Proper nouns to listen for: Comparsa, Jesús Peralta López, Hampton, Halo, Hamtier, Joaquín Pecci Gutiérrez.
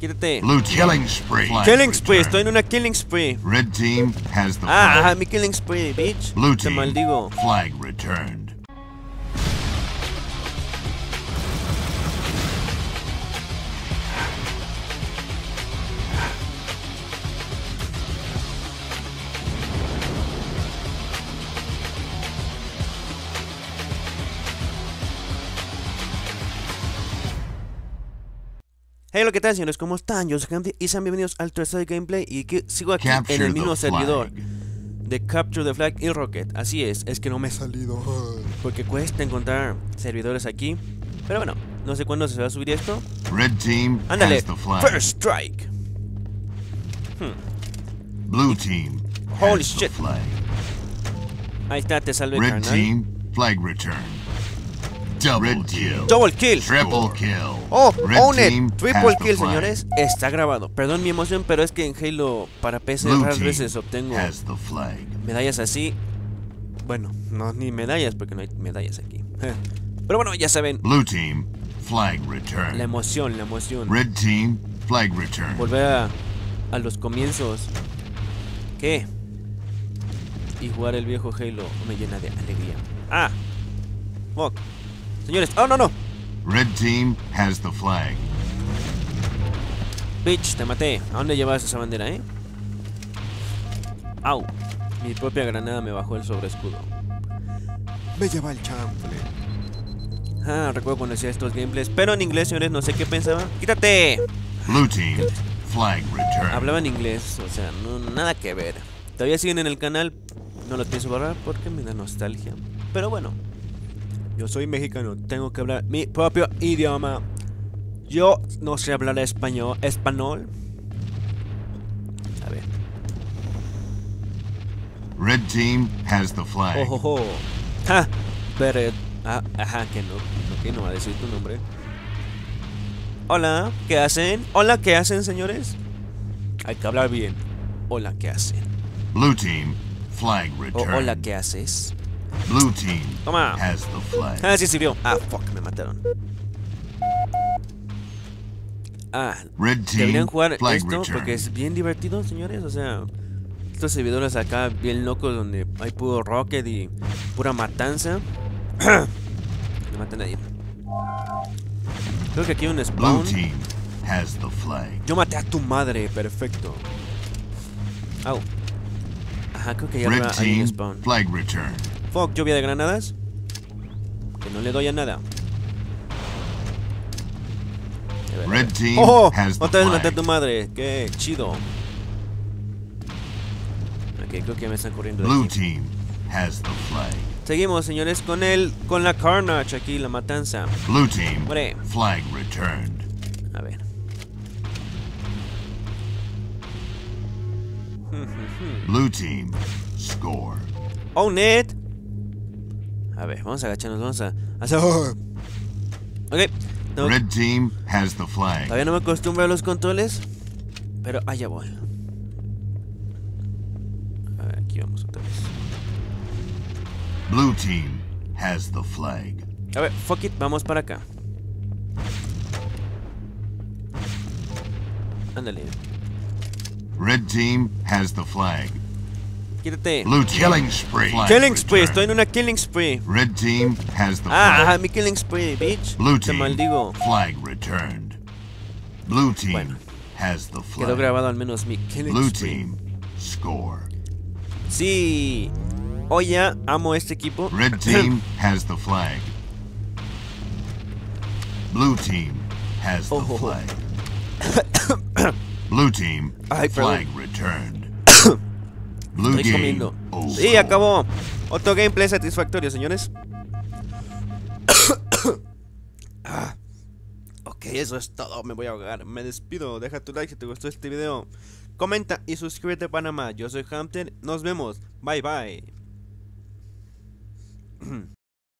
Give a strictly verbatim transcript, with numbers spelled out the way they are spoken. quítate. Killing spree. Killing spree, estoy en una killing spree. Red team has the flag. Ah, ajá, mi killing spree, bitch. Blue team, te maldigo. Flag returned. Hey, lo que tal, señores, ¿cómo están? Yo soy Hamtier y sean bienvenidos al tercer gameplay. Y que sigo aquí Capture en el mismo servidor de Capture the Flag y Rocket. Así es, es que no me he salido porque cuesta encontrar servidores aquí. Pero bueno, no sé cuándo se va a subir esto. Red team, ándale, first strike. hmm. Blue team, holy shit. Ahí está, te salve, Red carnal. team, flag return. Double kill. Double kill. Triple kill. Oh, own it. Triple kill, señores. Está grabado. Perdón mi emoción, pero es que en Halo para P C raras veces obtengo medallas así. Bueno, no ni medallas porque no hay medallas aquí. Pero bueno, ya saben. Blue team, flag return. La emoción, la emoción. Red team, flag return. Volver a, a los comienzos. ¿Qué? Y jugar el viejo Halo me llena de alegría. Ah. Fuck. Señores, oh no, no. Red team has the flag. Bitch, te maté. ¿A dónde llevas esa bandera, eh? Au. Mi propia granada me bajó el sobreescudo. Me lleva el chanfle. Ah, recuerdo cuando hacía estos gameplays, pero en inglés, señores, no sé qué pensaba. ¡Quítate! Blue team, flag return. Hablaba en inglés, o sea, no, nada que ver. Todavía siguen en el canal, no los pienso borrar porque me da nostalgia. Pero bueno. Yo soy mexicano, tengo que hablar mi propio idioma. Yo no sé hablar español. Español. A ver. Red team has the flag. Oh, oh, oh. Ja, pero, ah, ajá, que no, que no va a decir tu nombre. Hola, ¿qué hacen? Hola, ¿qué hacen, señores? Hay que hablar bien. Hola, ¿qué hacen? Blue team, flag return. Oh, hola, ¿qué haces? Blue team Toma. has the flag. Ah, sí sirvió. Ah, fuck, me mataron. Ah, Red team, deberían jugar esto return. porque es bien divertido, señores. O sea, estos servidores acá bien locos donde hay puro rocket y pura matanza. No mata a nadie. Creo que aquí hay un spawn. Blue team has the flag. Yo maté a tu madre, perfecto. Au. Ajá, creo que ya Red team, hay un spawn. Flag return. Fuck, lluvia de granadas. Que no le doy a nada. A ver, Red team ¡oh! Otra vez maté a tu madre. Qué chido. Ok, creo que me están corriendo. Blue team has the flag. Seguimos, señores, con el con la carnage aquí, la matanza. Blue team Muere. flag returned. A ver. Blue team score. Own it. A ver, vamos a agacharnos, vamos a hacer... Ok. No. Red team has the flag. Todavía no me acostumbro a los controles, pero allá voy. A ver, aquí vamos otra vez. Blue team has the flag. A ver, fuck it, vamos para acá. Ándale. Red team has the flag. Quítate. Blue killing spree. Killing spree, estoy en una killing spree. Red team has the flag. Ah, mi killing spree, bitch. Blue team, te maldigo. Flag returned. Blue team bueno, has the flag. Quedó grabado al menos mi killing Blue spree. Blue team score. Sí. Oye, amo este equipo. Red team has the flag. Blue team has the oh, flag. Oh. Blue team Ay, flag perdón. returned. Blue Estoy comiendo. Sí, acabó. Otro gameplay satisfactorio, señores. ah. Ok, eso es todo. Me voy a ahogar. Me despido. Deja tu like si te gustó este video. Comenta y suscríbete para más. Yo soy Hampton. Nos vemos. Bye, bye.